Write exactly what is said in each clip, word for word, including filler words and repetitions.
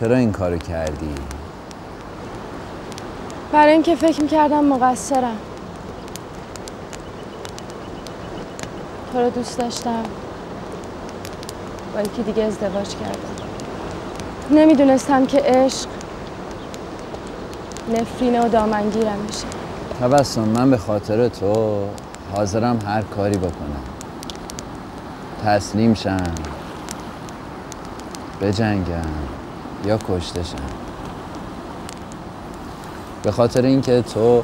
چرا این کارو کردی؟ برای اینکه فکر میکردم مقصرم. تو رو دوست داشتم، با یکی دیگه ازدواج کردم. نمیدونستم که عشق نفرینه و دامنگیرم میشه. تبسم، من به خاطر تو حاضرم هر کاری بکنم، تسلیم شم، بجنگم یا کشته شم، به خاطر اینکه تو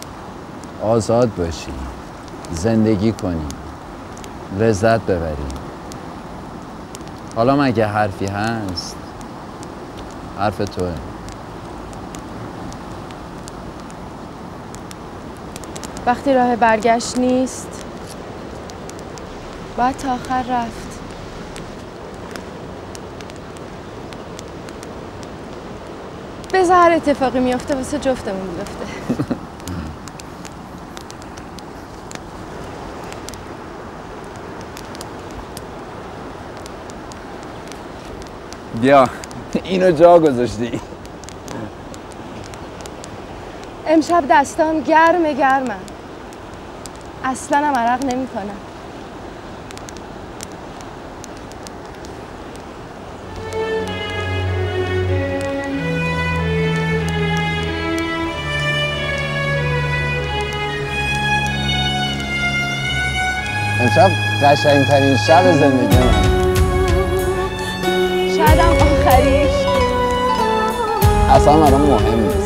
آزاد باشی، زندگی کنی، لذت ببری. حالا مگه حرفی هست؟ حرف توه. وقتی راه برگشت نیست، باید تا آخر رفت. بذار هر اتفاقی میفته واسه جفتمون بیفته. بیا، اینو جا گذاشتی. امشب دستام گرم گرمه. اصلا هم عرق نمی کنم. امشب قشنگ‌ترین شب زندگی من. شاید هم آخریش. اصلا برام مهم نیست.